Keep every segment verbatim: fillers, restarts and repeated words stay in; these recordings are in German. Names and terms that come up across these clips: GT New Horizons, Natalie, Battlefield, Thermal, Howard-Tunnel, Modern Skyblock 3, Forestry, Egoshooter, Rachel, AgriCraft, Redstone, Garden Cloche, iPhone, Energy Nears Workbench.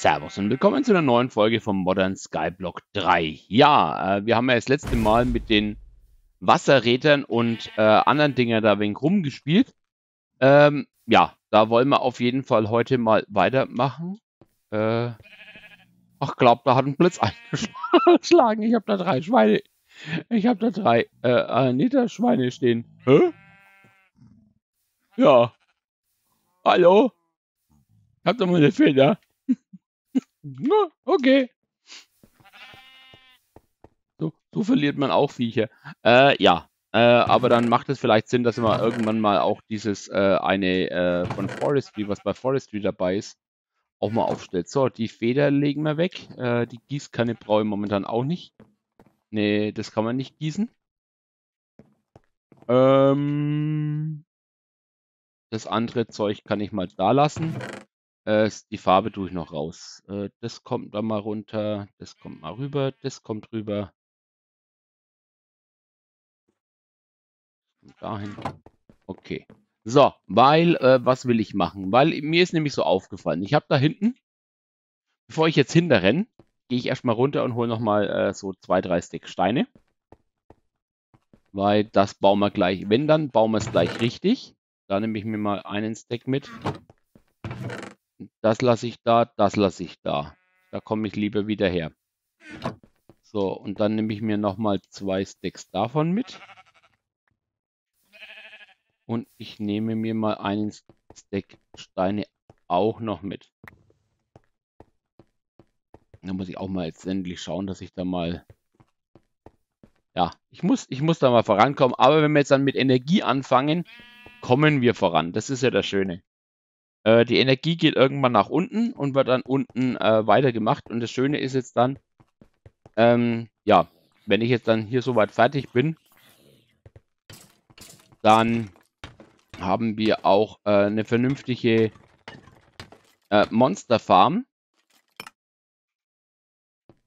Servus und willkommen zu einer neuen Folge von Modern Skyblock drei. Ja, äh, wir haben ja das letzte Mal mit den Wasserrädern und äh, anderen Dinger da ein wenig rumgespielt. Ähm, ja, da wollen wir auf jeden Fall heute mal weitermachen. Äh, ach, glaub, da hat ein Blitz eingeschlagen. Ich habe da drei Schweine. Ich habe da drei äh, Nether-Schweine stehen. Hä? Ja. Hallo? Ich hab doch mal eine Feder. Okay. So, so verliert man auch Viecher. Äh, ja. Äh, aber dann macht es vielleicht Sinn, dass wir irgendwann mal auch dieses äh, eine äh, von Forestry, was bei Forestry dabei ist, auch mal aufstellt. So, die Feder legen wir weg. Äh, die Gießkanne brauche ich momentan auch nicht. Nee, das kann man nicht gießen. Ähm, das andere Zeug kann ich mal da lassen. Die Farbe tue ich noch raus. Das kommt da mal runter. Das kommt mal rüber. Das kommt rüber. Dahin. Okay. So, weil, äh, was will ich machen? Weil mir ist nämlich so aufgefallen. Ich habe da hinten, bevor ich jetzt hinterrenne, gehe ich erstmal runter und hole nochmal äh, so zwei, drei Stack Steine. Weil das bauen wir gleich. Wenn, dann bauen wir es gleich richtig. Da nehme ich mir mal einen Stack mit. Das lasse ich da, das lasse ich da. Da komme ich lieber wieder her. So, und dann nehme ich mir nochmal zwei Stacks davon mit. Und ich nehme mir mal einen Stack Steine auch noch mit. Da muss ich auch mal jetzt endlich schauen, dass ich da mal... Ja, ich muss, ich muss da mal vorankommen. Aber wenn wir jetzt dann mit Energie anfangen, kommen wir voran. Das ist ja das Schöne. Die Energie geht irgendwann nach unten und wird dann unten äh, weitergemacht. Und das Schöne ist jetzt dann, ähm, ja, wenn ich jetzt dann hier soweit fertig bin, dann haben wir auch äh, eine vernünftige äh, Monsterfarm.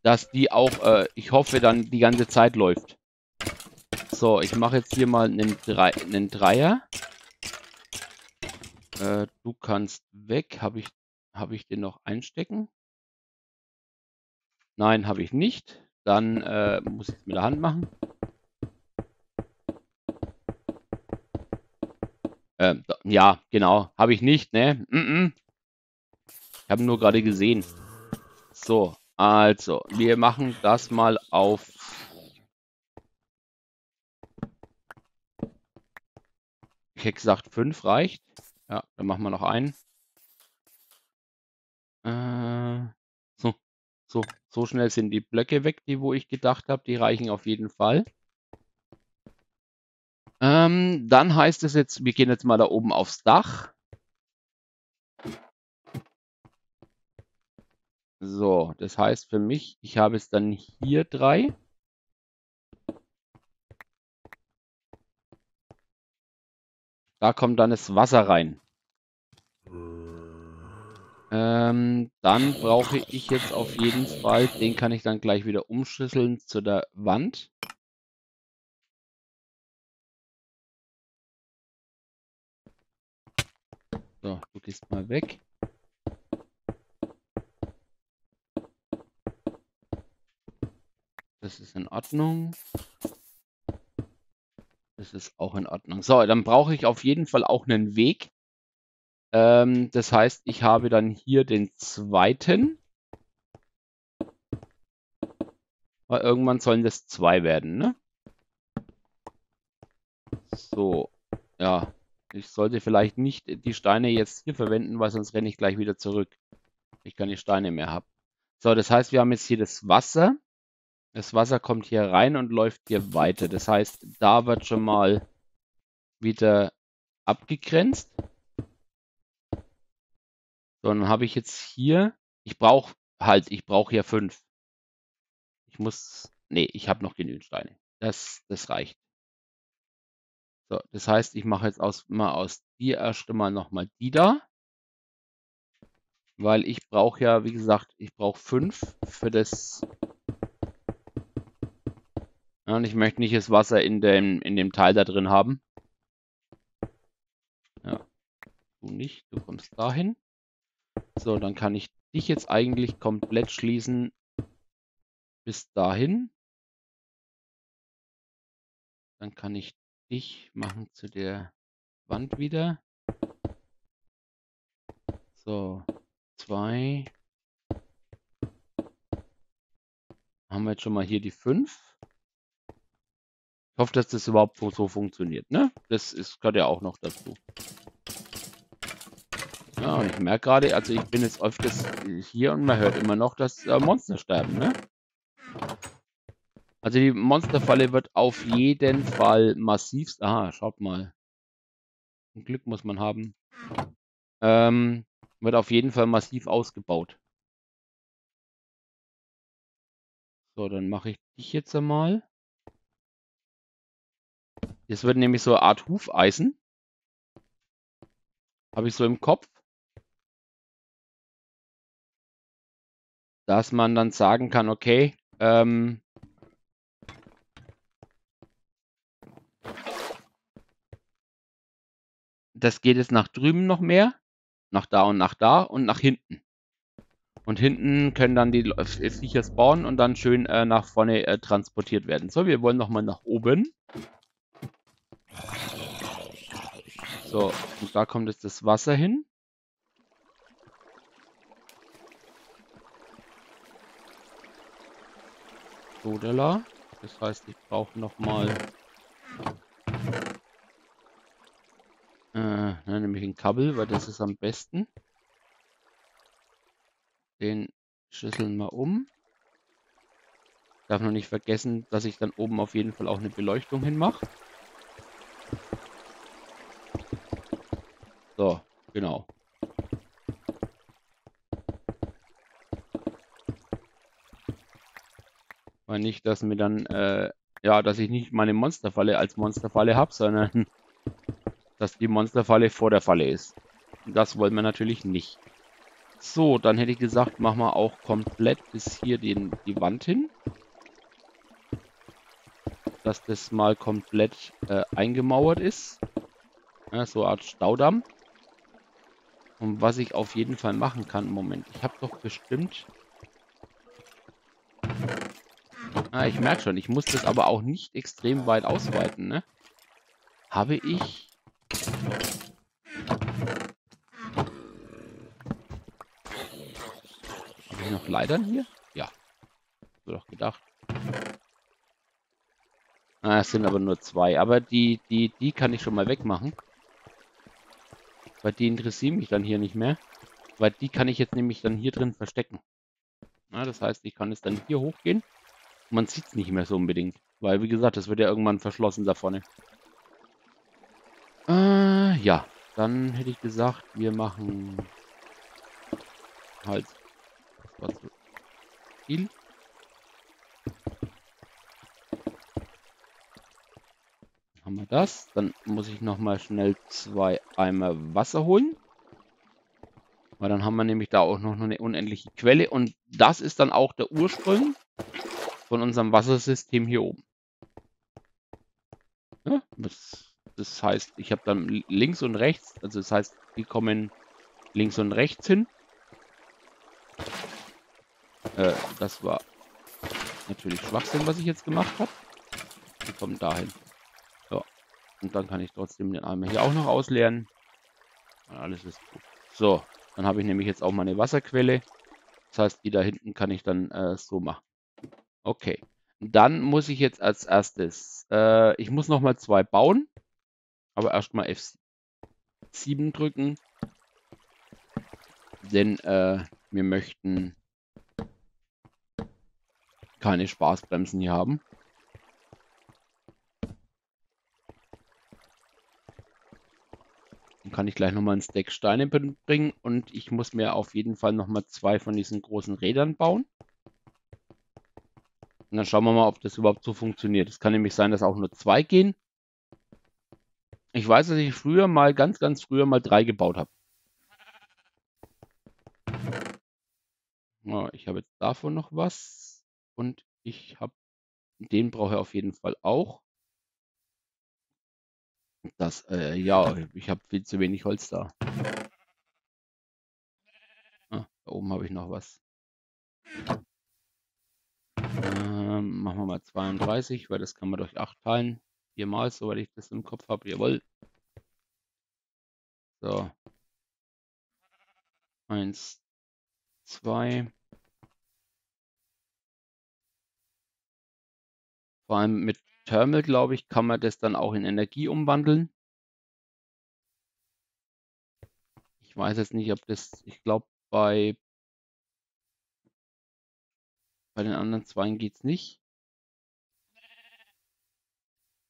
Dass die auch, äh, ich hoffe, dann die ganze Zeit läuft. So, ich mache jetzt hier mal einen, Dre- einen Dreier. Du kannst weg. Habe ich, hab ich den noch einstecken? Nein, habe ich nicht. Dann äh, muss ich es mit der Hand machen. Äh, ja, genau. Habe ich nicht, ne? Mm-mm. Ich habe nur gerade gesehen. So, also. Wir machen das mal auf... Ich hätte gesagt, fünf reicht. Ja, dann machen wir noch einen. Äh, so, so, so schnell sind die Blöcke weg, die wo ich gedacht habe. Die reichen auf jeden Fall. Ähm, dann heißt es jetzt, wir gehen jetzt mal da oben aufs Dach. So, das heißt für mich, ich habe jetzt dann hier drei. Da kommt dann das Wasser rein. Ähm, dann brauche ich jetzt auf jeden Fall, den kann ich dann gleich wieder umschlüsseln zu der Wand. So, du gehst mal weg. Das ist in Ordnung. Das ist auch in Ordnung. So, dann brauche ich auf jeden Fall auch einen Weg. Ähm, das heißt, ich habe dann hier den zweiten. Weil irgendwann sollen das zwei werden, ne? So, ja. Ich sollte vielleicht nicht die Steine jetzt hier verwenden, weil sonst renne ich gleich wieder zurück. Ich keine Steine mehr habe. So, das heißt, wir haben jetzt hier das Wasser. Das Wasser kommt hier rein und läuft hier weiter. Das heißt, da wird schon mal wieder abgegrenzt. So, dann habe ich jetzt hier... Ich brauche halt, ich brauche hier fünf. Ich muss... Nee, ich habe noch genügend Steine. Das, das reicht. So, das heißt, ich mache jetzt aus, mal aus dir erst mal nochmal die da. Weil ich brauche ja, wie gesagt, ich brauche fünf für das... Und ich möchte nicht das Wasser in dem, in dem Teil da drin haben. Ja. Du nicht, du kommst dahin. So, dann kann ich dich jetzt eigentlich komplett schließen bis dahin. Dann kann ich dich machen zu der Wand wieder. So, zwei. Haben wir jetzt schon mal hier die fünf. Ich hoffe, dass das überhaupt so funktioniert, ne? Das ist, gehört ja auch noch dazu. Ja, und ich merke gerade, also ich bin jetzt öfters hier und man hört immer noch, dass äh, Monster sterben, ne? Also die Monsterfalle wird auf jeden Fall massivst... Aha, schaut mal. Ein Glück muss man haben. Ähm, wird auf jeden Fall massiv ausgebaut. So, dann mache ich dich jetzt einmal. Das wird nämlich so eine Art Hufeisen. Habe ich so im Kopf. Dass man dann sagen kann, okay, ähm... das geht jetzt nach drüben noch mehr, nach da und nach da und nach hinten. Und hinten können dann die Viecher spawnen und dann schön äh, nach vorne äh, transportiert werden. So, wir wollen nochmal nach oben. So, und da kommt jetzt das Wasser hin. Sodala. Das heißt, ich brauche nochmal... Äh, dann nehme ich ein Kabel, weil das ist am besten. Den schüsseln wir um. Darf noch nicht vergessen, dass ich dann oben auf jeden Fall auch eine Beleuchtung hinmache. So, genau. Weil nicht, dass mir dann, äh, ja, dass ich nicht meine Monsterfalle als Monsterfalle habe, sondern... dass die Monsterfalle vor der Falle ist. Das wollen wir natürlich nicht. So, dann hätte ich gesagt, machen wir auch komplett bis hier den, die Wand hin. Dass das mal komplett äh, eingemauert ist. Ja, so eine Art Staudamm. Und was ich auf jeden Fall machen kann, Moment, ich habe doch bestimmt... Ah, ich merke schon, ich muss das aber auch nicht extrem weit ausweiten, ne? Habe ich... Habe ich noch Leitern hier? Ja. So doch gedacht. Ah, es sind aber nur zwei. Aber die, die, die kann ich schon mal wegmachen. Weil die interessieren mich dann hier nicht mehr. Weil die kann ich jetzt nämlich dann hier drin verstecken. Na, das heißt, ich kann es dann hier hochgehen. Und man sieht es nicht mehr so unbedingt. Weil, wie gesagt, das wird ja irgendwann verschlossen da vorne. Äh, ja, dann hätte ich gesagt, wir machen halt das war zu viel. Haben wir das? Dann muss ich nochmal schnell zwei Eimer Wasser holen. Weil dann haben wir nämlich da auch noch eine unendliche Quelle. Und das ist dann auch der Ursprung von unserem Wassersystem hier oben. Ja, das Das heißt, ich habe dann links und rechts, also das heißt, die kommen links und rechts hin. Äh, das war natürlich Schwachsinn, was ich jetzt gemacht habe. Die kommen dahin. So. Und dann kann ich trotzdem den Eimer hier auch noch ausleeren. Und alles ist gut. So, dann habe ich nämlich jetzt auch meine Wasserquelle. Das heißt, die da hinten kann ich dann äh, so machen. Okay. Dann muss ich jetzt als erstes, äh, ich muss nochmal zwei bauen. Aber erstmal F sieben drücken. Denn äh, wir möchten keine Spaßbremsen hier haben. Dann kann ich gleich nochmal einen Stack Steine bringen. Und ich muss mir auf jeden Fall nochmal zwei von diesen großen Rädern bauen. Und dann schauen wir mal, ob das überhaupt so funktioniert. Es kann nämlich sein, dass auch nur zwei gehen. Ich weiß, dass ich früher mal, ganz, ganz früher mal drei gebaut habe. Ja, ich habe jetzt davon noch was. Und ich habe... Den brauche ich auf jeden Fall auch. Das, äh, ja, ich habe viel zu wenig Holz da. Ah, da Da oben habe ich noch was. Ähm, machen wir mal zweiunddreißig, weil das kann man durch acht teilen. Viermal, soweit ich das im Kopf habe. Jawohl. So. Eins, zwei. Vor allem mit Thermal, glaube ich, kann man das dann auch in Energie umwandeln. Ich weiß jetzt nicht, ob das, ich glaube, bei, bei den anderen zweien geht es nicht.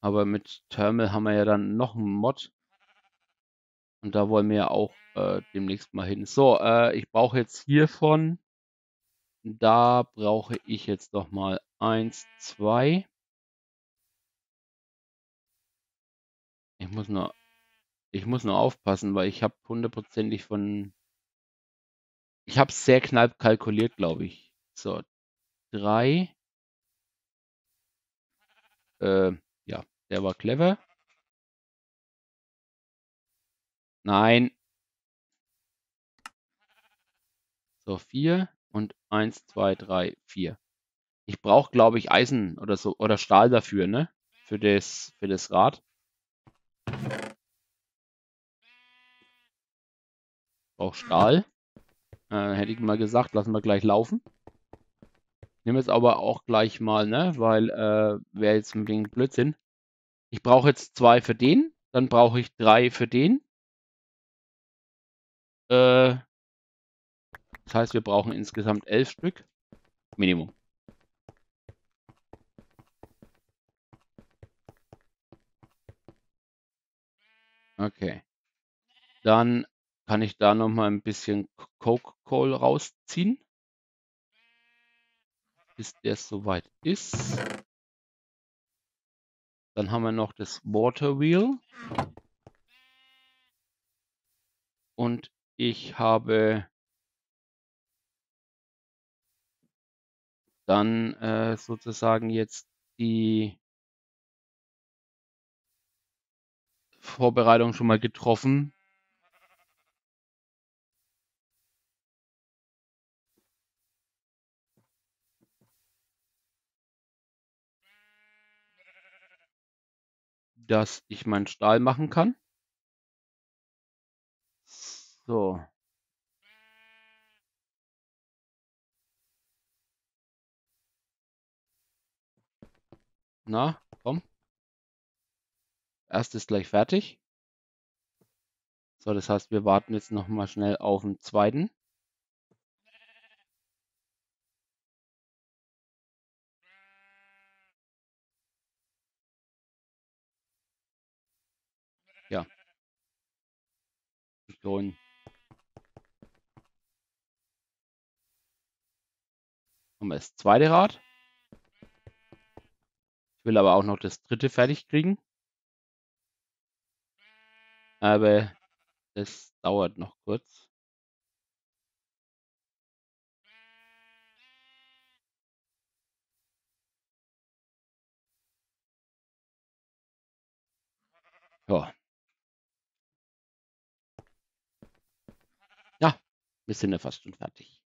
Aber mit Thermal haben wir ja dann noch einen Mod. Und da wollen wir ja auch äh, demnächst mal hin. So, äh, ich brauche jetzt hiervon, da brauche ich jetzt nochmal eins, zwei. Ich muss nur, ich muss nur aufpassen, weil ich habe hundertprozentig von... Ich habe es sehr knapp kalkuliert, glaube ich. So, drei. Äh, ja, der war clever. Nein. So, vier und eins, zwei, drei, vier. Ich brauche, glaube ich, Eisen oder so oder Stahl dafür, ne? Für das, für das Rad. Ich brauche Stahl. Äh, hätte ich mal gesagt, lassen wir gleich laufen. Nehmen wir es aber auch gleich mal, ne? Weil äh, wäre jetzt ein wenig Blödsinn. Ich brauche jetzt zwei für den, dann brauche ich drei für den. Das heißt, wir brauchen insgesamt elf Stück. Minimum. Okay. Dann kann ich da nochmal ein bisschen Coke Coal rausziehen. Bis der soweit ist. Dann haben wir noch das Water Wheel. Und ich habe dann äh, sozusagen jetzt die Vorbereitung schon mal getroffen. Dass ich meinen Stahl machen kann. So. Na, komm. Erst ist gleich fertig. So, das heißt, wir warten jetzt noch mal schnell auf den zweiten. Ja. Schon. Haben wir das zweite Rad. Ich will aber auch noch das dritte fertig kriegen. Aber das dauert noch kurz. Ja. Ja, wir sind ja fast schon fertig.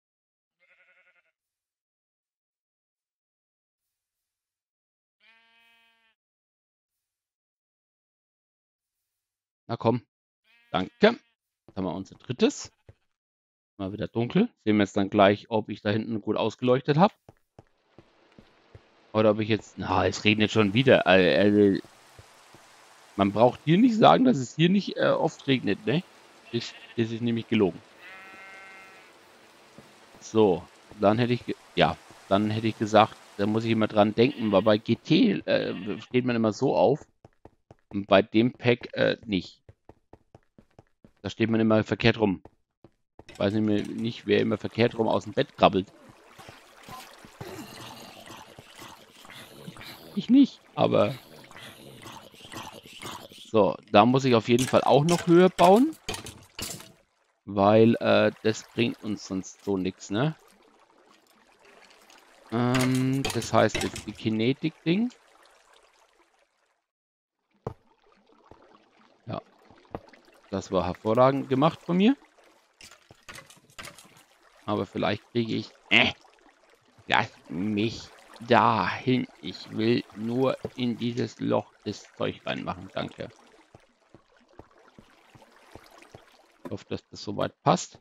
Na komm, danke. Jetzt haben wir unser drittes. Mal wieder dunkel. Sehen wir jetzt dann gleich, ob ich da hinten gut ausgeleuchtet habe. Oder ob ich jetzt... Na, es regnet schon wieder. Also, man braucht hier nicht sagen, dass es hier nicht äh, oft regnet, ne? Das, das ist nämlich gelogen. So, dann hätte ich... Ja, dann hätte ich gesagt, da muss ich immer dran denken, weil bei G T äh, steht man immer so auf. Und bei dem Pack äh, nicht. Da steht man immer verkehrt rum. Ich weiß nicht, nicht, wer immer verkehrt rum aus dem Bett krabbelt. Ich nicht, aber... So, da muss ich auf jeden Fall auch noch höher bauen. Weil äh, das bringt uns sonst so nichts, ne? Ähm, das heißt jetzt die Kinetik-Ding. Das war hervorragend gemacht von mir. Aber vielleicht kriege ich... Äh, lass mich dahin. Ich will nur in dieses Loch das Zeug reinmachen. Danke. Ich hoffe, dass das soweit passt.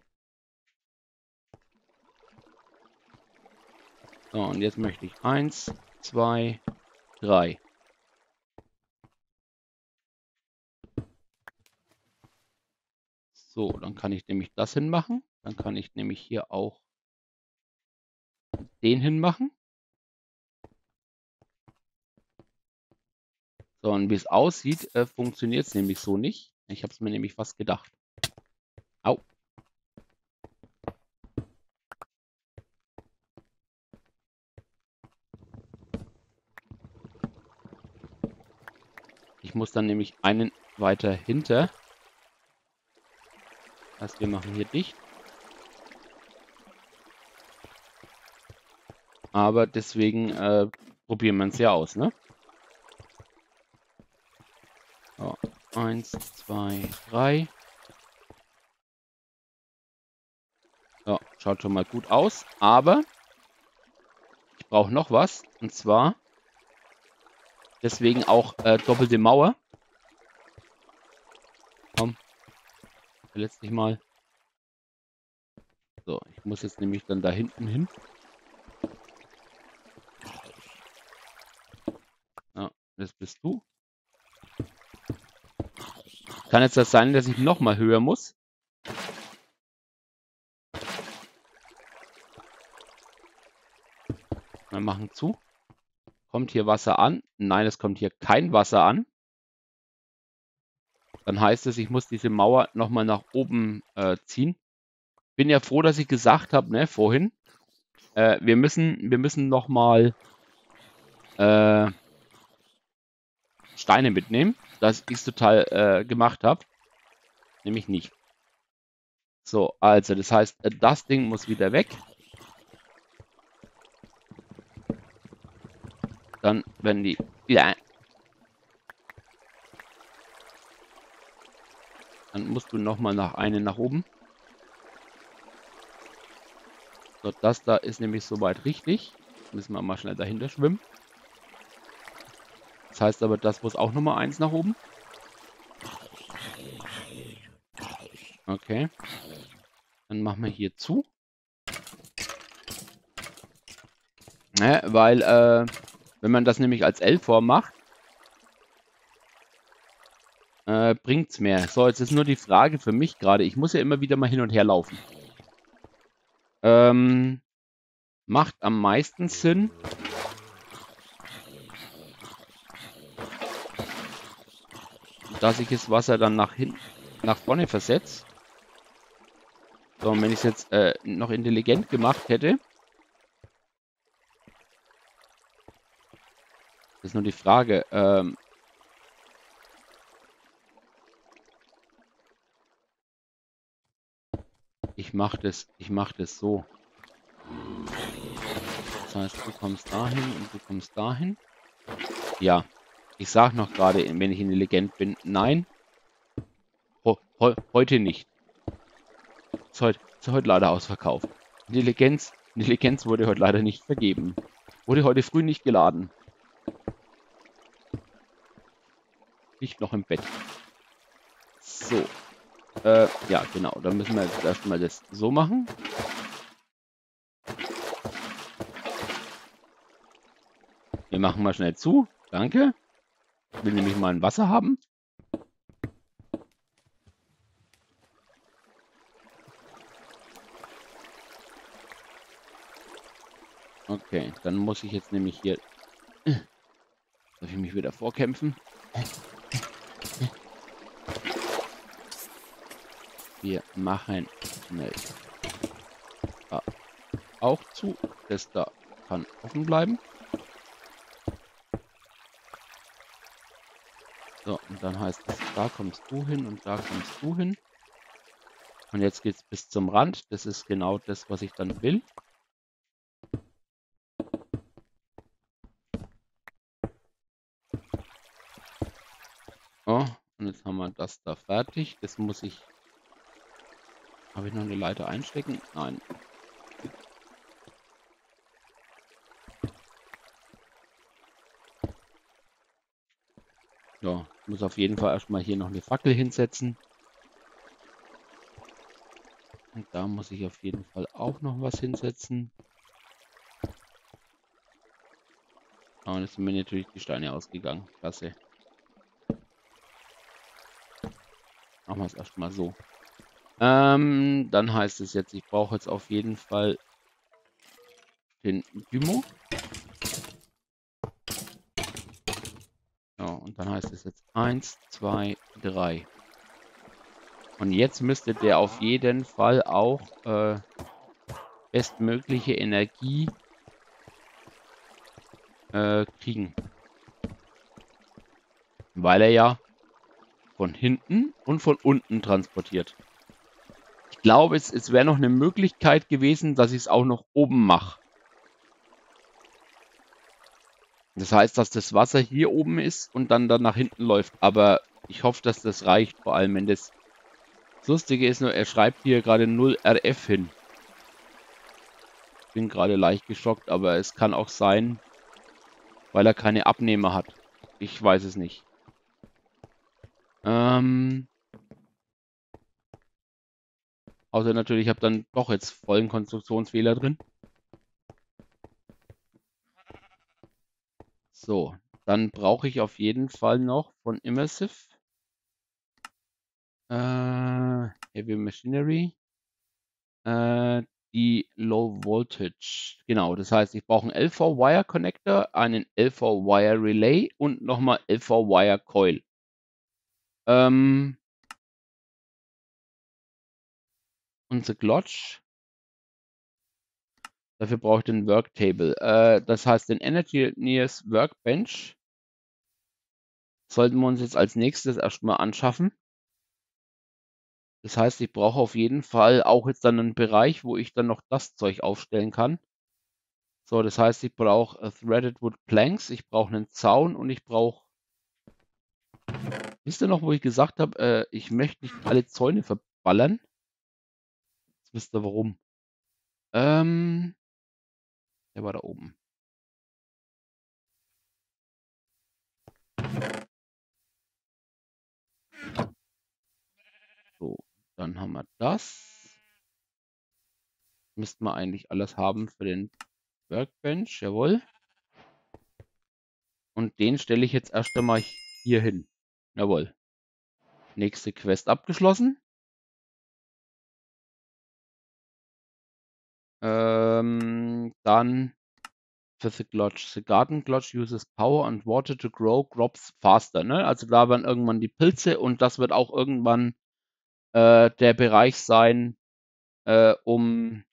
So, und jetzt möchte ich eins, zwei, drei. So, dann kann ich nämlich das hinmachen. Dann kann ich nämlich hier auch den hinmachen. So, und wie es aussieht, äh, funktioniert es nämlich so nicht. Ich habe es mir nämlich fast gedacht. Au. Ich muss dann nämlich einen weiter hinter. Das heißt, wir machen hier dicht. Aber deswegen äh, probieren wir es ja aus, ne? So, eins, zwei, drei. So, schaut schon mal gut aus. Aber ich brauche noch was. Und zwar deswegen auch äh, doppelte Mauer. Komm. Verletz dich mal. So, ich muss jetzt nämlich dann da hinten hin. Ja, das bist du. Kann jetzt das sein, dass ich nochmal höher muss? Wir machen zu. Kommt hier Wasser an? Nein, es kommt hier kein Wasser an. Dann heißt es, ich muss diese Mauer nochmal nach oben äh, ziehen. Bin ja froh, dass ich gesagt habe, ne, vorhin. Äh, wir müssen, wir müssen nochmal äh, Steine mitnehmen, dass ich es total äh, gemacht habe. Nämlich nicht. So, also, das heißt, das Ding muss wieder weg. Dann werden die... Ja. Dann musst du nochmal nach eine nach oben. So, das da ist nämlich soweit richtig. Müssen wir mal schnell dahinter schwimmen. Das heißt aber, das muss auch nochmal eins nach oben. Okay. Dann machen wir hier zu. Ne, weil, äh... wenn man das nämlich als L-Form macht, äh, bringt es mehr. So, jetzt ist nur die Frage für mich gerade. Ich muss ja immer wieder mal hin und her laufen. Ähm, macht am meisten Sinn. Dass ich das Wasser dann nach hinten, nach vorne versetze. So, und wenn ich es jetzt äh, noch intelligent gemacht hätte. Das ist nur die Frage. Ähm ich mache das, ich mache das so. Das heißt, du kommst dahin und du kommst dahin. Ja, ich sag noch gerade, wenn ich intelligent bin, nein. Ho he heute nicht. Ist heute, ist heute leider ausverkauft. Intelligenz, Intelligenz wurde heute leider nicht vergeben. Wurde heute früh nicht geladen. Nicht noch im Bett. So. Äh, ja, genau. Dann müssen wir jetzt erstmal das so machen. Wir machen mal schnell zu. Danke. Ich will nämlich mal ein Wasser haben. Okay, dann muss ich jetzt nämlich hier... Darf ich mich wieder vorkämpfen? Wir machen schnell da auch zu. Das da kann offen bleiben. So, und dann heißt es, da kommst du hin und da kommst du hin. Und jetzt geht es bis zum Rand. Das ist genau das, was ich dann will. So, und jetzt haben wir das da fertig. Das muss ich... Habe ich noch eine Leiter einstecken? Nein. Ja, muss auf jeden Fall erstmal hier noch eine Fackel hinsetzen. Und da muss ich auf jeden Fall auch noch was hinsetzen. Aber jetzt sind mir natürlich die Steine ausgegangen. Klasse. Machen wir es erstmal so. Ähm, dann heißt es jetzt, ich brauche jetzt auf jeden Fall den Dymo. Ja, und dann heißt es jetzt eins, zwei, drei. Und jetzt müsste der auf jeden Fall auch äh, bestmögliche Energie äh, kriegen. Weil er ja von hinten und von unten transportiert. Ich glaube, es, es wäre noch eine Möglichkeit gewesen, dass ich es auch noch oben mache. Das heißt, dass das Wasser hier oben ist und dann, dann nach hinten läuft. Aber ich hoffe, dass das reicht. Vor allem, wenn das... Das Lustige ist nur, er schreibt hier gerade null R F hin. Ich bin gerade leicht geschockt, aber es kann auch sein, weil er keine Abnehmer hat. Ich weiß es nicht. Ähm... Außer natürlich, ich habe dann doch jetzt vollen Konstruktionsfehler drin. So, dann brauche ich auf jeden Fall noch von Immersive Uh, Heavy Machinery. Uh, die Low Voltage. Genau, das heißt, ich brauche einen L V Wire Connector, einen L V Wire Relay und nochmal L V Wire Coil. Ähm, unsere Glotch. Dafür brauche ich den Worktable. Uh, das heißt, den Energy Nears Workbench sollten wir uns jetzt als nächstes erstmal anschaffen. Das heißt, ich brauche auf jeden Fall auch jetzt dann einen Bereich, wo ich dann noch das Zeug aufstellen kann. So, das heißt, ich brauche Threaded Wood Planks, ich brauche einen Zaun und ich brauche... Wisst ihr noch, wo ich gesagt habe, äh, ich möchte nicht alle Zäune verballern? Jetzt wisst ihr warum. Ähm, der war da oben. Dann haben wir das. Müssten wir eigentlich alles haben für den Workbench. Jawohl. Und den stelle ich jetzt erst einmal hier hin. Jawohl. Nächste Quest abgeschlossen. Ähm, dann für the Glotch. The Garden Cloche uses power and water to grow crops faster. Ne? Also da werden irgendwann die Pilze und das wird auch irgendwann der Bereich sein, äh, um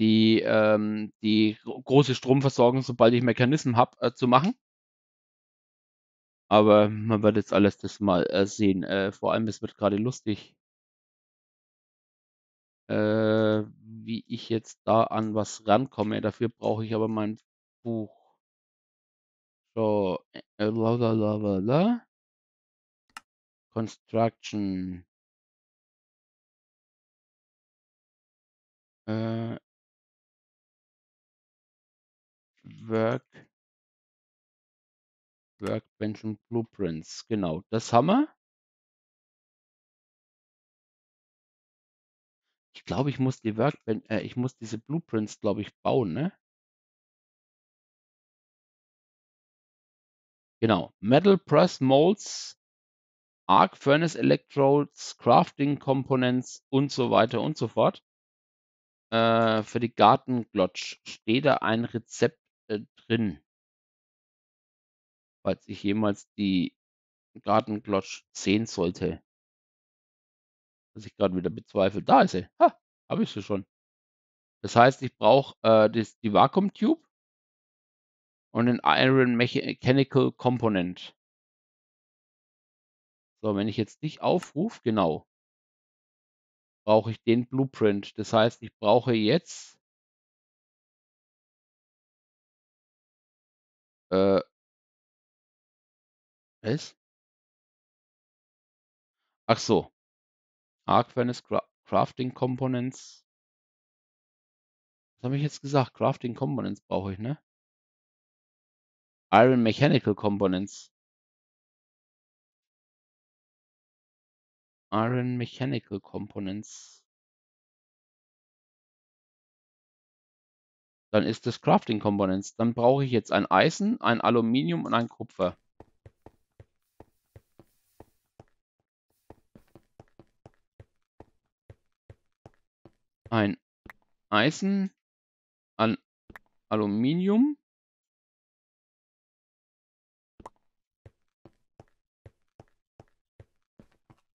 die, ähm, die große Stromversorgung, sobald ich Mechanismen habe, äh, zu machen. Aber man wird jetzt alles das mal äh, sehen. Äh, vor allem, es wird gerade lustig, äh, wie ich jetzt da an was rankomme. Dafür brauche ich aber mein Buch. So, äh, la, la, la, la, la. Construction. Äh, Work. Workbench und Blueprints. Genau, das haben wir. Ich glaube, ich muss die Workbench, äh, ich muss diese Blueprints, glaube ich, bauen, ne? Genau. Metal Press Molds. Arc Furnace Electrodes, Crafting Components und so weiter und so fort. Äh, für die Garden Cloche steht da ein Rezept äh, drin. Falls ich jemals die Garden Cloche sehen sollte. Was ich gerade wieder bezweifle. Da ist sie. Ha, habe ich sie schon. Das heißt, ich brauche äh, die Vacuum Tube und den Iron Mechanical Component. So, wenn ich jetzt dich aufrufe, genau, brauche ich den Blueprint. Das heißt, ich brauche jetzt äh, was? Ach so. Arc Furnace Crafting Components. Was habe ich jetzt gesagt? Crafting Components brauche ich, ne? Iron Mechanical Components. Iron Mechanical Components. Dann ist das Crafting Components. Dann brauche ich jetzt ein Eisen, ein Aluminium und ein Kupfer. Ein Eisen, ein Aluminium.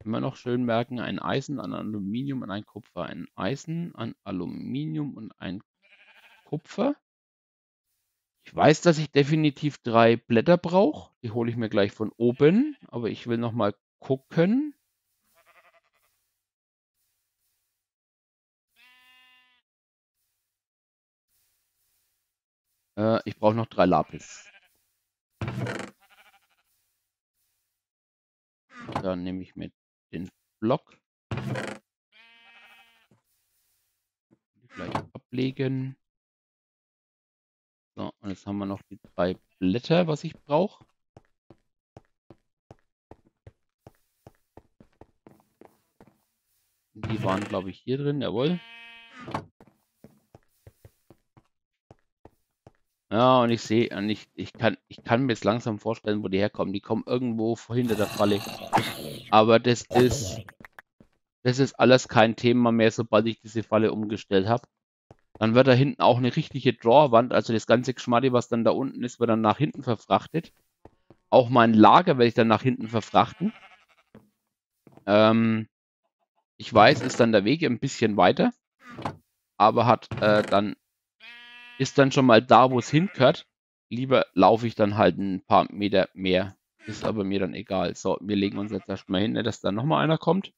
Immer noch schön merken, ein Eisen, ein Aluminium und ein Kupfer. Ein Eisen, ein Aluminium und ein Kupfer. Ich weiß, dass ich definitiv drei Blätter brauche. Die hole ich mir gleich von oben. Aber ich will nochmal gucken. Äh, ich brauche noch drei Lapis. Dann nehme ich mit den Block. Gleich ablegen. So, und jetzt haben wir noch die drei Blätter, was ich brauche. Die waren, glaube ich, hier drin, jawohl. Ja, und ich sehe, und ich, ich, kann, ich kann mir jetzt langsam vorstellen, wo die herkommen. Die kommen irgendwo hinter der Falle. Aber das ist, das ist alles kein Thema mehr, sobald ich diese Falle umgestellt habe. Dann wird da hinten auch eine richtige Drawwand, also das ganze Geschmaddi, was dann da unten ist, wird dann nach hinten verfrachtet. Auch mein Lager werde ich dann nach hinten verfrachten. Ähm, ich weiß, ist dann der Weg ein bisschen weiter, aber hat äh, dann ist dann schon mal da, wo es hingehört. Lieber laufe ich dann halt ein paar Meter mehr. Ist aber mir dann egal. So, wir legen uns jetzt erstmal hin, dass da nochmal einer kommt.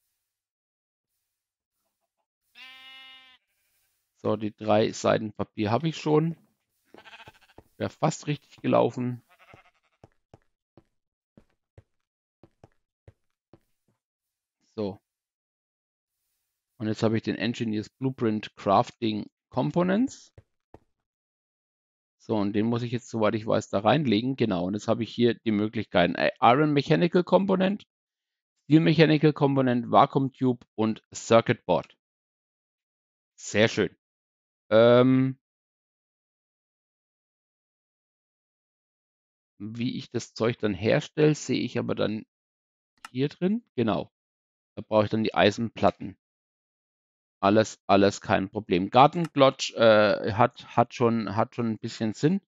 So, die drei Seiten Papier habe ich schon. Wäre fast richtig gelaufen. So. Und jetzt habe ich den Engineers Blueprint Crafting Components. So, und den muss ich jetzt, soweit ich weiß, da reinlegen. Genau, und jetzt habe ich hier die Möglichkeiten. Iron Mechanical Component, Steel Mechanical Component, Vacuum Tube und Circuit Board. Sehr schön. Wie ich das Zeug dann herstelle, sehe ich aber dann hier drin. Genau. Da brauche ich dann die Eisenplatten. Alles, alles kein Problem. Garden Cloche äh, hat, hat, schon, hat schon ein bisschen Sinn.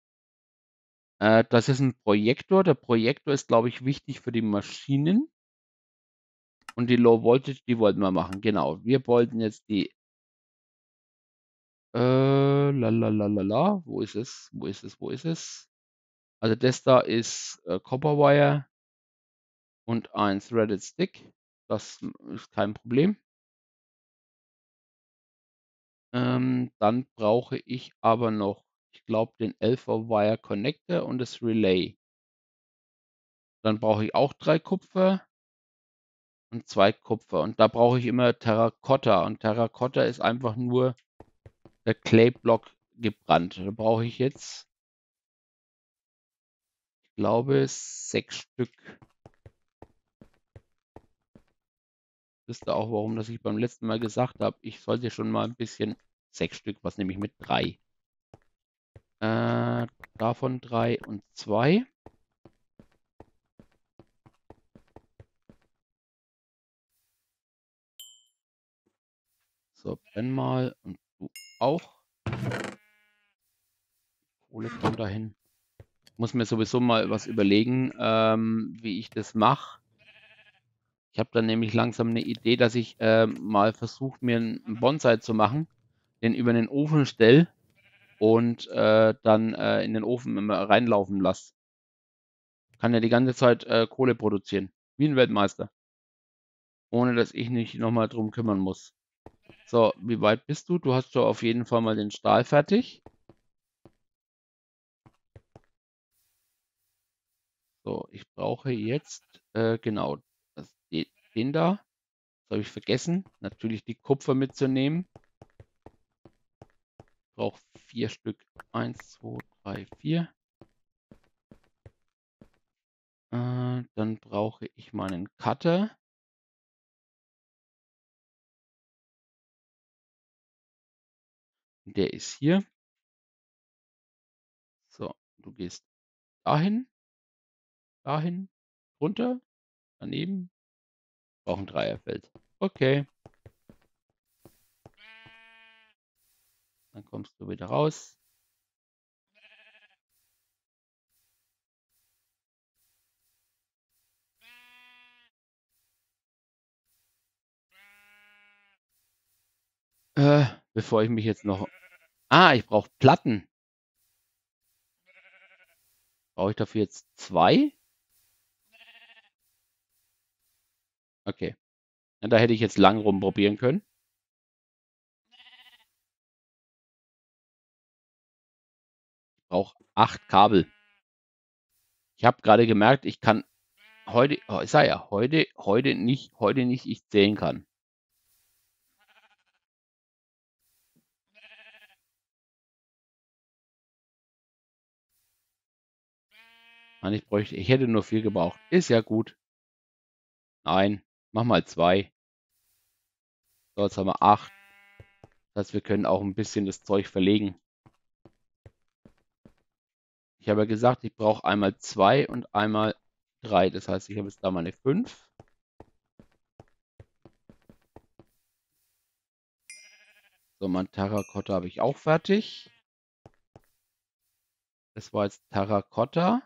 Äh, das ist ein Projektor. Der Projektor ist, glaube ich, wichtig für die Maschinen. Und die Low Voltage, die wollten wir machen. Genau. Wir wollten jetzt die Äh, la la la la la. Wo ist es? Wo ist es? Wo ist es? Also das da ist äh, Copperwire und ein Threaded Stick. Das ist kein Problem. Ähm, dann brauche ich aber noch, ich glaube, den elf Wire Connector und das Relay. Dann brauche ich auch drei Kupfer und zwei Kupfer. Und da brauche ich immer Terrakotta. Und Terrakotta ist einfach nur der Clay-Block gebrannt. Da brauche ich jetzt, ich glaube, sechs Stück. Wisst ihr auch, warum, dass ich beim letzten Mal gesagt habe, ich sollte schon mal ein bisschen sechs Stück, was nehme ich mit? Drei. Äh, davon drei und zwei. So, brenn mal und auch. Kohle kommt dahin. Ich muss mir sowieso mal was überlegen, ähm, wie ich das mache. Ich habe dann nämlich langsam eine Idee, dass ich äh, mal versuche, mir einen Bonsai zu machen, den über den Ofen stelle und äh, dann äh, in den Ofen immer reinlaufen lasse. Kann ja die ganze Zeit äh, Kohle produzieren, wie ein Weltmeister. Ohne, dass ich mich nochmal drum kümmern muss. So, wie weit bist du? Du hast schon auf jeden Fall mal den Stahl fertig. So, ich brauche jetzt, äh, genau, das, den da. Das habe ich vergessen. Natürlich die Kupfer mitzunehmen. Ich brauche vier Stück. Eins, zwei, drei, vier. Äh, dann brauche ich meinen Cutter. Der ist hier. So, du gehst dahin, dahin, runter, daneben. Brauche ein Dreierfeld. Okay. Dann kommst du wieder raus. Äh, bevor ich mich jetzt noch... Ah, ich brauche Platten. Brauche ich dafür jetzt zwei? Okay. Ja, da hätte ich jetzt lang rumprobieren können. Ich brauche acht Kabel. Ich habe gerade gemerkt, ich kann heute... Oh, ich sag ja, heute, heute nicht, heute nicht ich zählen kann. Ich bräuchte, ich hätte nur vier gebraucht. Ist ja gut. Nein, mach mal zwei. So, jetzt haben wir acht. Das heißt, wir können auch ein bisschen das Zeug verlegen. Ich habe ja gesagt, ich brauche einmal zwei und einmal drei. Das heißt, ich habe jetzt da meine fünf. So, mein Terrakotta habe ich auch fertig. Das war jetzt Terrakotta.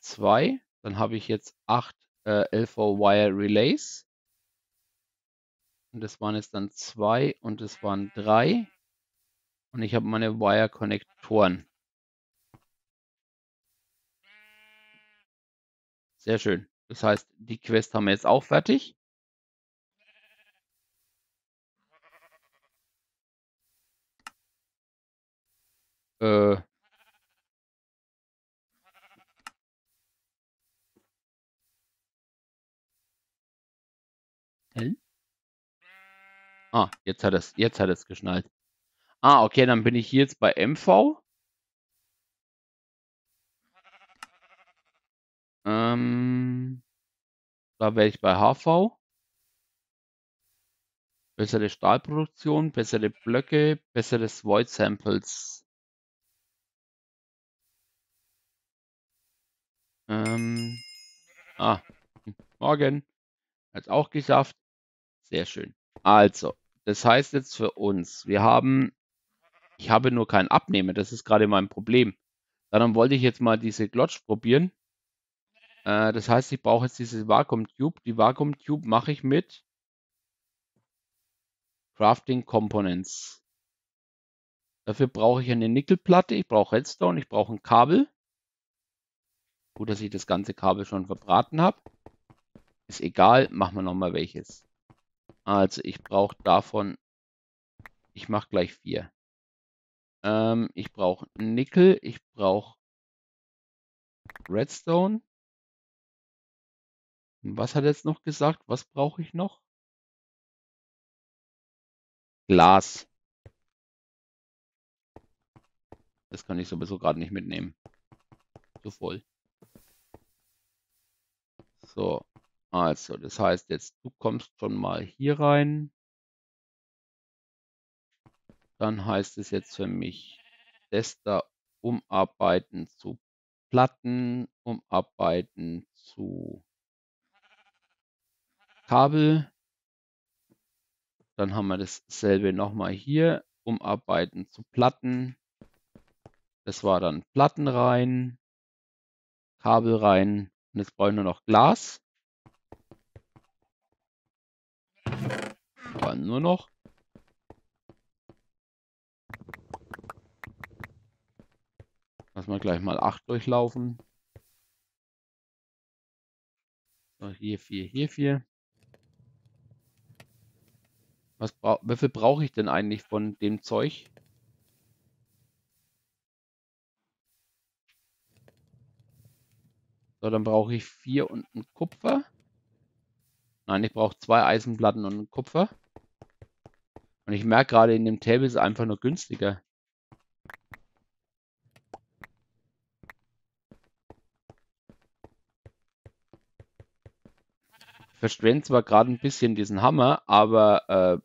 zwei, dann habe ich jetzt acht äh, L V-Wire Relays und das waren jetzt dann zwei und das waren drei und ich habe meine Wire Konnektoren. Sehr schön. Das heißt, die Quest haben wir jetzt auch fertig. Äh Ah, jetzt hat es, jetzt hat es geschnallt. Ah, okay, dann bin ich hier jetzt bei M V. Ähm, da wäre ich bei H V. Bessere Stahlproduktion, bessere Blöcke, besseres Void Samples. Ähm, ah, morgen. Hat es auch geschafft. Sehr schön. Also, das heißt jetzt für uns, wir haben, ich habe nur keinen Abnehmer, das ist gerade mein Problem. Darum wollte ich jetzt mal diese Glotsch probieren. Äh, das heißt, ich brauche jetzt diese Vakuum-Tube. Die Vakuum-Tube mache ich mit Crafting Components. Dafür brauche ich eine Nickelplatte, ich brauche Redstone, ich brauche ein Kabel. Gut, dass ich das ganze Kabel schon verbraten habe. Ist egal, machen wir nochmal welches. Also ich brauche davon, ich mache gleich vier. Ähm, ich brauche Nickel, ich brauche Redstone. Was hat er jetzt noch gesagt? Was brauche ich noch? Glas. Das kann ich sowieso gerade nicht mitnehmen. Zu voll. So. Also, das heißt jetzt, du kommst schon mal hier rein. Dann heißt es jetzt für mich, das da umarbeiten zu Platten, umarbeiten zu Kabel. Dann haben wir dasselbe nochmal hier, umarbeiten zu Platten. Das war dann Platten rein, Kabel rein und jetzt brauchen wir noch Glas. Nur noch. Lass mal gleich mal acht durchlaufen. So, hier vier, hier vier. Was bra- wie viel brauche ich denn eigentlich von dem Zeug? So, dann brauche ich vier und ein Kupfer. Nein, ich brauche zwei Eisenplatten und ein Kupfer. Und ich merke gerade, in dem Table ist es einfach nur günstiger. verstellen zwar gerade ein bisschen diesen Hammer, aber äh,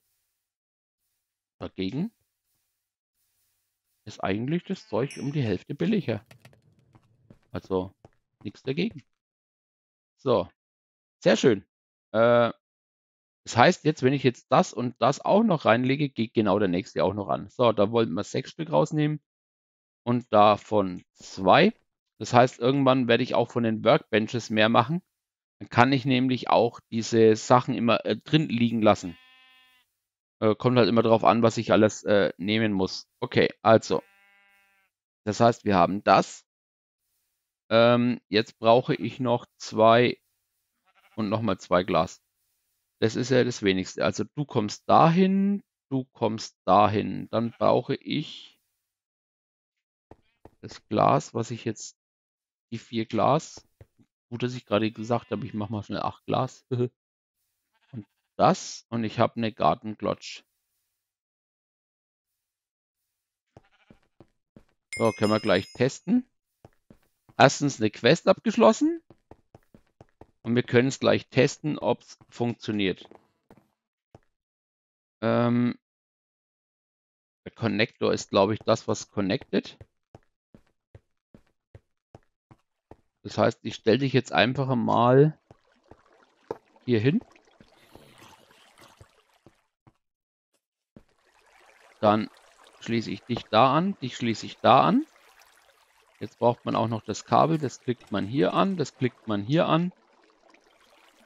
dagegen ist eigentlich das Zeug um die Hälfte billiger. Also nichts dagegen. So, sehr schön. Äh, das heißt jetzt, wenn ich jetzt das und das auch noch reinlege, geht genau der nächste auch noch an. So, da wollten wir sechs Stück rausnehmen und davon zwei. Das heißt, irgendwann werde ich auch von den Workbenches mehr machen. Dann kann ich nämlich auch diese Sachen immer äh, drin liegen lassen. Äh, kommt halt immer darauf an, was ich alles äh, nehmen muss. Okay, also. Das heißt, wir haben das. Ähm, jetzt brauche ich noch zwei und nochmal zwei Glas. Das ist ja das Wenigste. Also du kommst dahin, du kommst dahin. Dann brauche ich das Glas, was ich jetzt, die vier Glas. Gut, dass ich gerade gesagt habe, ich mache mal schnell acht Glas. Und das. Und ich habe eine Garden Cloche. So, können wir gleich testen. Erstens eine Quest abgeschlossen. Und wir können es gleich testen, ob es funktioniert. Ähm, der Connector ist, glaube ich, das, was connected. Das heißt, ich stelle dich jetzt einfach mal hier hin. Dann schließe ich dich da an, dich schließe ich da an. Jetzt braucht man auch noch das Kabel, das klickt man hier an, das klickt man hier an.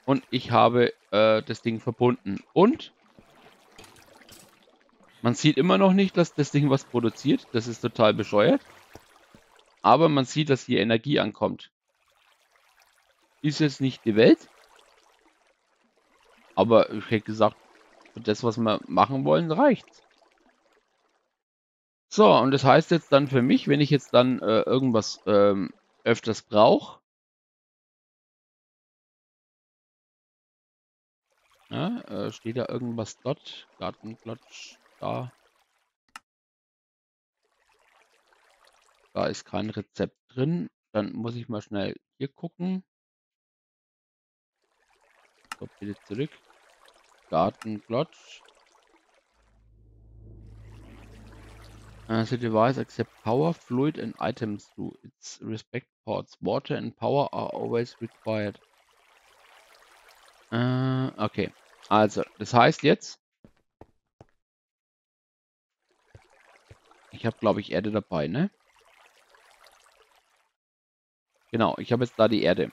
Und ich habe äh, das Ding verbunden. Und man sieht immer noch nicht, dass das Ding was produziert. Das ist total bescheuert. Aber man sieht, dass hier Energie ankommt. Ist jetzt nicht die Welt. Aber ich hätte gesagt, für das, was wir machen wollen, reicht. So, und das heißt jetzt dann für mich, wenn ich jetzt dann äh, irgendwas ähm, öfters brauche. Ja, äh, steht da irgendwas dort? Gartenklatsch, da. Da ist kein Rezept drin. Dann muss ich mal schnell hier gucken. So, bitte zurück. Gartenklotsch. Uh, the device accepts power, fluid and items to its respect ports. Water and power are always required. Uh, okay. Also, das heißt jetzt... Ich habe, glaube ich, Erde dabei, ne? Genau, ich habe jetzt da die Erde.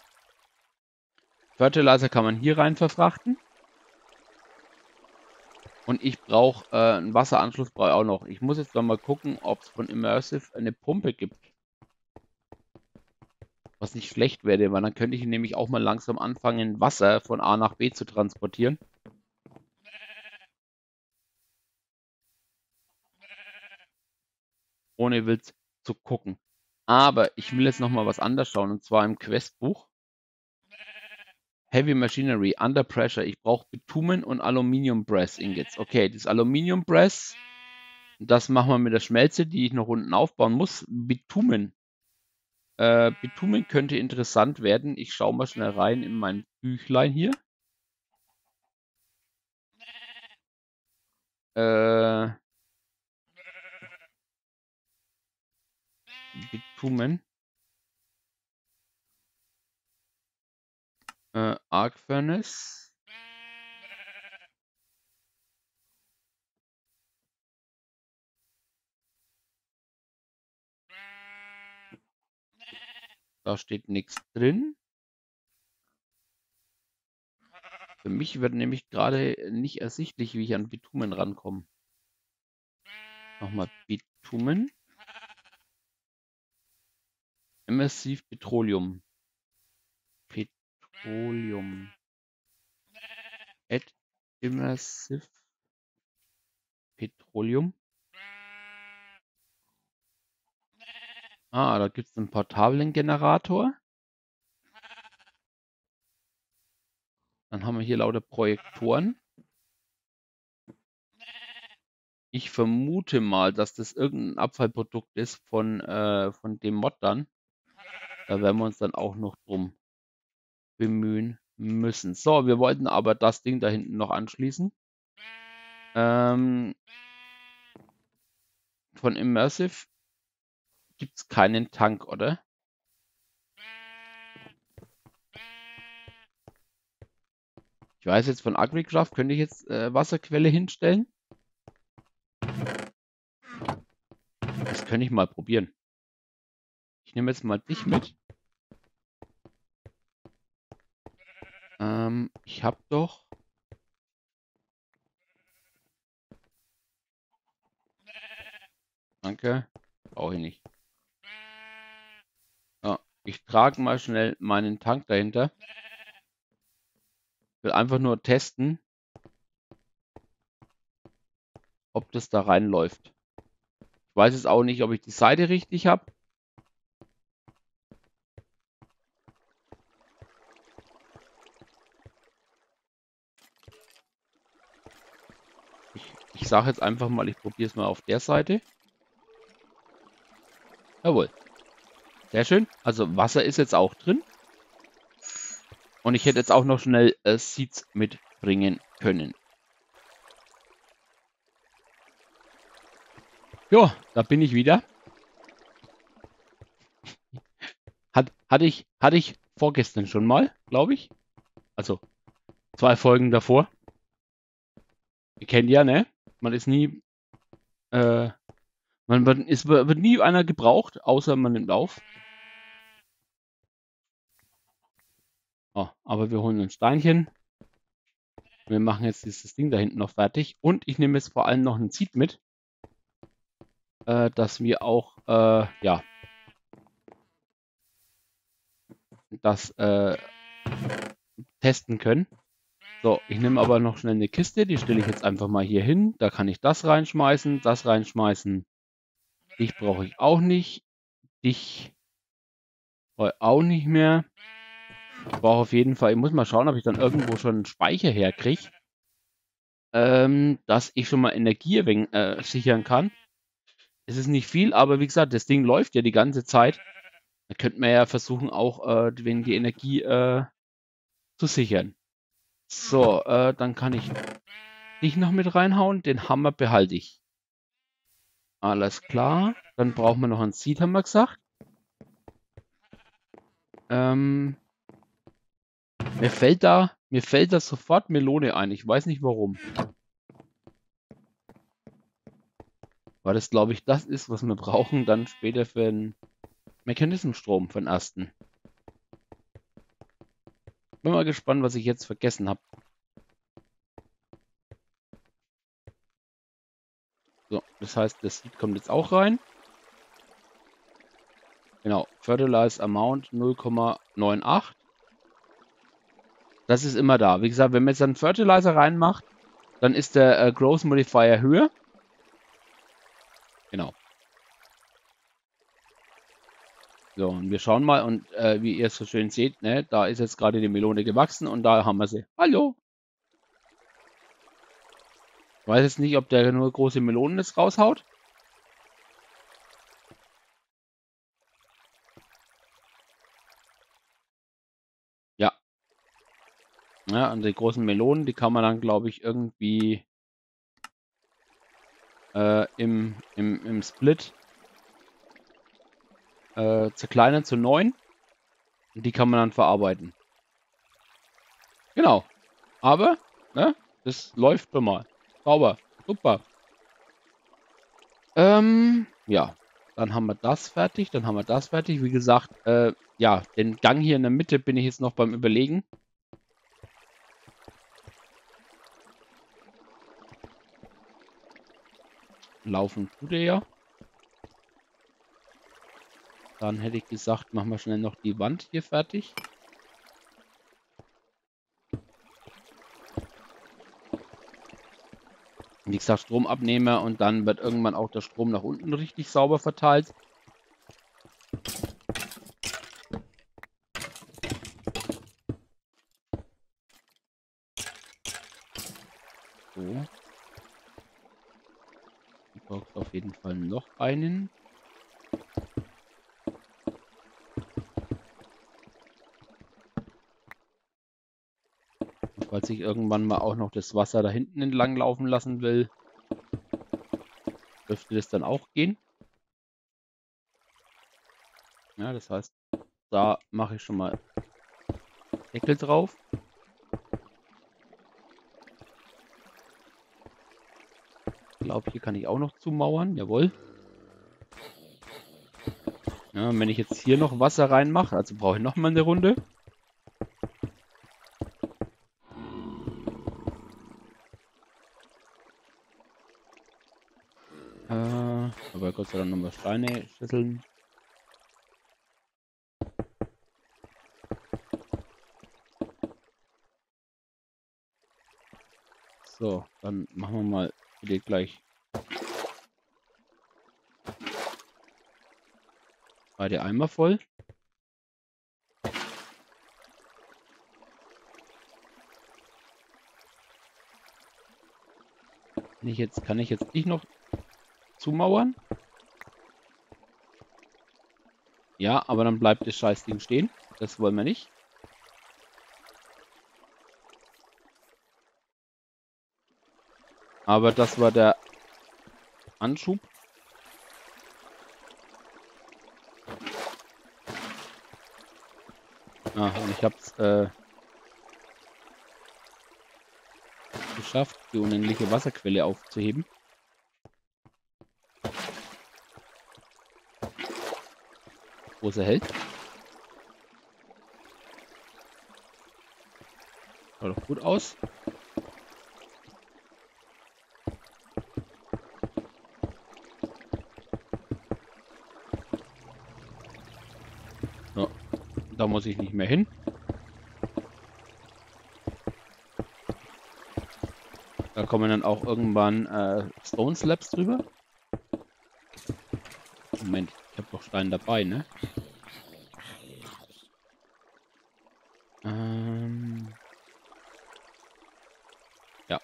Fertilizer kann man hier rein verfrachten. Und ich brauche äh, einen Wasseranschluss, brauche ich auch noch. Ich muss jetzt noch mal gucken, ob es von Immersive eine Pumpe gibt. Was nicht schlecht wäre, weil dann könnte ich nämlich auch mal langsam anfangen, Wasser von A nach B zu transportieren. Ohne wild zu gucken. Aber ich will jetzt nochmal was anderes schauen, und zwar im Questbuch. Heavy Machinery, Under Pressure. Ich brauche Bitumen und Aluminium Brass Ingots. Okay, das Aluminium Brass, das machen wir mit der Schmelze, die ich noch unten aufbauen muss. Bitumen. Äh, Bitumen könnte interessant werden. Ich schaue mal schnell rein in mein Büchlein hier. Äh... Bitumen. Äh, Arc Furnace. Da steht nichts drin. Für mich wird nämlich gerade nicht ersichtlich, wie ich an Bitumen rankomme. Nochmal Bitumen. Immersive Petroleum. Petroleum. Add Immersive Petroleum. Ah, da gibt es einen portablen Generator. Dann haben wir hier lauter Projektoren. Ich vermute mal, dass das irgendein Abfallprodukt ist von, äh, von dem Mod dann. Da werden wir uns dann auch noch drum bemühen müssen. So, wir wollten aber das Ding da hinten noch anschließen. Ähm, von Immersive gibt es keinen Tank, oder? Ich weiß jetzt von AgriCraft, könnte ich jetzt äh, Wasserquelle hinstellen? Das könnte ich mal probieren. Ich nehme jetzt mal dich mit. Ähm, ich habe doch... Danke. Brauche ich nicht. Ja, ich trage mal schnell meinen Tank dahinter. Ich will einfach nur testen, ob das da reinläuft. Ich weiß jetzt auch nicht, ob ich die Seite richtig habe. Ich, ich sage jetzt einfach mal, ich probiere es mal auf der Seite. Jawohl. Sehr schön. Also Wasser ist jetzt auch drin. Und ich hätte jetzt auch noch schnell äh, Seeds mitbringen können. Jo, da bin ich wieder. Hat, hatte ich, hatte ich vorgestern schon mal, glaube ich. Also, zwei Folgen davor. Ihr kennt ja, ne? Man ist nie... Äh, man wird, ist, wird nie einer gebraucht, außer man nimmt auf. Oh, aber wir holen ein Steinchen. Wir machen jetzt dieses Ding da hinten noch fertig. Und ich nehme jetzt vor allem noch ein Seed mit. Äh, dass wir auch, äh, ja. Das, äh, testen können. So, ich nehme aber noch schnell eine Kiste. Die stelle ich jetzt einfach mal hier hin. Da kann ich das reinschmeißen, das reinschmeißen. Dich brauche ich auch nicht. Dich brauche ich auch nicht mehr. Ich brauche auf jeden Fall, ich muss mal schauen, ob ich dann irgendwo schon einen Speicher herkriege, ähm, dass ich schon mal Energie äh, sichern kann. Es ist nicht viel, aber wie gesagt, das Ding läuft ja die ganze Zeit. Da könnte man ja versuchen, auch äh, wenn die Energie äh, zu sichern. So, äh, dann kann ich dich noch mit reinhauen. Den Hammer behalte ich. Alles klar. Dann brauchen wir noch einen Seed, haben wir gesagt. Ähm... Mir fällt da, mir fällt da sofort Melone ein. Ich weiß nicht warum. Weil das, glaube ich, das ist, was wir brauchen dann später für den Mechanismusstrom von Asten. Bin mal gespannt, was ich jetzt vergessen habe. So, das heißt, das Seed kommt jetzt auch rein. Genau, Fertilize Amount null Komma neun acht. Das ist immer da. Wie gesagt, wenn man jetzt einen Fertilizer reinmacht, dann ist der äh, Growth Modifier höher. Genau. So, und wir schauen mal. Und äh, wie ihr es so schön seht, ne, da ist jetzt gerade die Melone gewachsen und da haben wir sie. Hallo! Ich weiß jetzt nicht, ob der nur große Melonen jetzt raushaut. Ja, und die großen Melonen, die kann man dann, glaube ich, irgendwie äh, im, im, im Split äh, zerkleinern zu neun. Und die kann man dann verarbeiten. Genau. Aber, ne, das läuft schon mal. Sauber. Super. Ähm, ja. Dann haben wir das fertig. Dann haben wir das fertig. Wie gesagt, äh, ja, den Gang hier in der Mitte bin ich jetzt noch beim Überlegen. Laufen tut er ja. Dann hätte ich gesagt, machen wir schnell noch die Wand hier fertig. Wie gesagt, Stromabnehmer und dann wird irgendwann auch der Strom nach unten richtig sauber verteilt. So. Auf jeden Fall noch einen. falls ich irgendwann mal auch noch das Wasser da hinten entlang laufen lassen will, dürfte das dann auch gehen. Ja, das heißt, da mache ich schon mal Deckel drauf. Ich glaube, hier kann ich auch noch zumauern. Jawohl. Ja, und wenn ich jetzt hier noch Wasser reinmache, also brauche ich nochmal eine Runde. Äh, aber Gott sei Dank nochmal Steine schütteln. So, dann machen wir mal die gleich beide Eimer voll. Kann ich jetzt, kann ich jetzt nicht noch zumauern? Ja, aber dann bleibt das Scheißding stehen. Das wollen wir nicht. Aber das war der Anschub. Ah, und ich hab's äh, geschafft, die unendliche Wasserquelle aufzuheben. Großer Held. Schaut doch gut aus. Da muss ich nicht mehr hin. Da kommen dann auch irgendwann äh, Stone Slabs drüber. Moment, ich habe doch Stein dabei, ne? Ähm ja.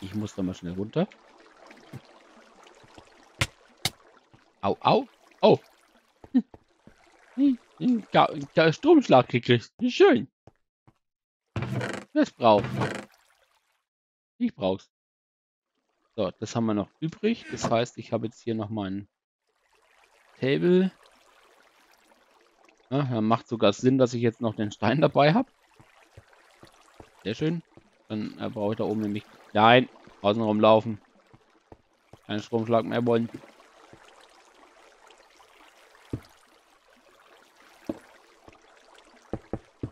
Ich muss da mal schnell runter. Au, au, au. Hm. Hm. Da, da ist Stromschlag gekriegt. Schön. Das braucht man. Ich brauch's. So, das haben wir noch übrig. Das heißt, ich habe jetzt hier noch meinen Table. Ja, macht sogar Sinn, dass ich jetzt noch den Stein dabei habe. Sehr schön. Dann äh, brauche ich da oben nämlich... Nein, außen rumlaufen. Keinen Stromschlag mehr wollen.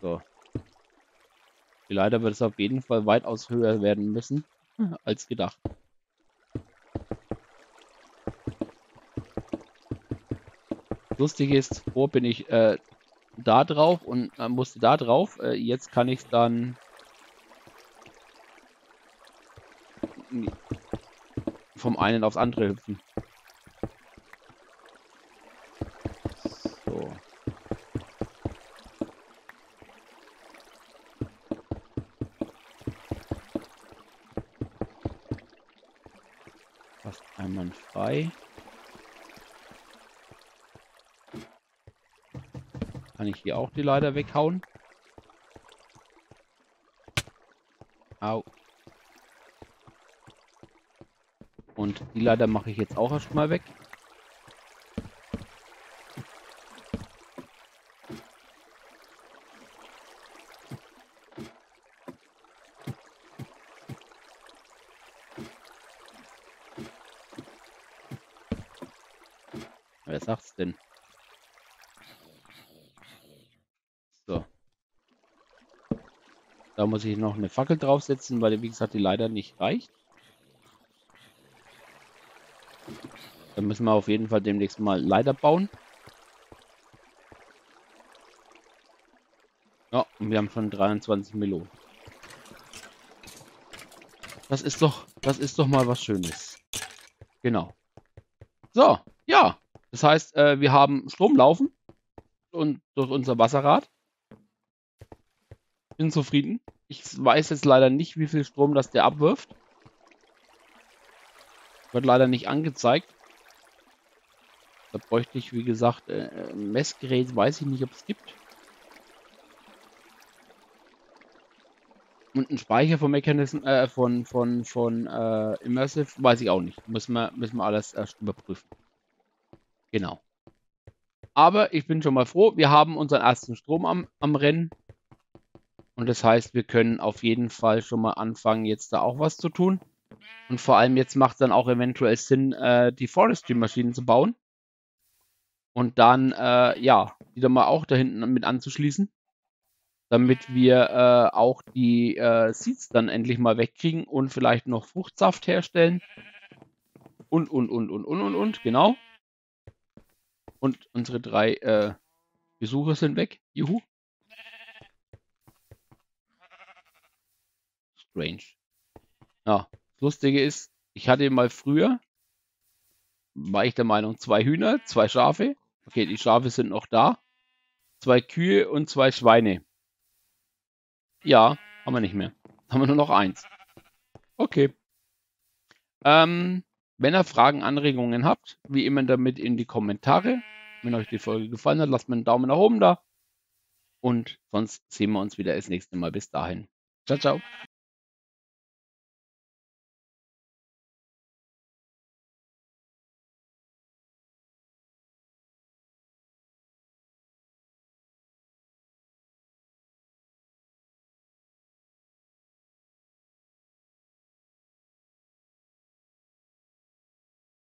So. Die Leiter wird es auf jeden Fall weitaus höher werden müssen, als gedacht. Lustig ist, vor bin ich äh, da drauf und äh, musste da drauf. Äh, jetzt kann ich es dann vom einen aufs andere hüpfen. Einwandfrei. Kann ich hier auch die Leiter weghauen? Au. Und die Leiter mache ich jetzt auch erstmal weg. Wer sagt's denn? So. Da muss ich noch eine Fackel draufsetzen, weil, wie gesagt, die Leiter nicht reicht. Dann müssen wir auf jeden Fall demnächst mal Leiter bauen. Ja, und wir haben schon dreiundzwanzig Melonen. Das ist doch, das ist doch mal was Schönes. Genau. So, ja. Das heißt, äh, wir haben Strom laufen und durch unser Wasserrad. Bin zufrieden. Ich weiß jetzt leider nicht, wie viel Strom das der abwirft. Wird leider nicht angezeigt. Da bräuchte ich, wie gesagt, äh, ein Messgerät. Weiß ich nicht, ob es gibt. Und ein Speicher von Mechanismus äh, von von von äh, Immersive weiß ich auch nicht. Müssen wir müssen wir alles erst überprüfen. Genau. Aber ich bin schon mal froh. Wir haben unseren ersten Strom am am Rennen. Und das heißt, wir können auf jeden Fall schon mal anfangen, jetzt da auch was zu tun. Und vor allem jetzt macht es dann auch eventuell Sinn, äh, die Forestry-Maschinen zu bauen. Und dann, äh, ja, die dann mal auch da hinten mit anzuschließen. Damit wir äh, auch die äh, Seeds dann endlich mal wegkriegen und vielleicht noch Fruchtsaft herstellen. Und, und, und, und, und, und, und, genau. Und unsere drei äh, Besucher sind weg. Juhu. Strange. Ja, das Lustige ist, ich hatte mal früher, war ich der Meinung, zwei Hühner, zwei Schafe. Okay, die Schafe sind noch da. Zwei Kühe und zwei Schweine. Ja, haben wir nicht mehr. Haben wir nur noch eins. Okay. Ähm, wenn ihr Fragen, Anregungen habt, wie immer damit in die Kommentare. Wenn euch die Folge gefallen hat, lasst mir einen Daumen nach oben da. Und sonst sehen wir uns wieder das nächste Mal. Bis dahin. Ciao, ciao.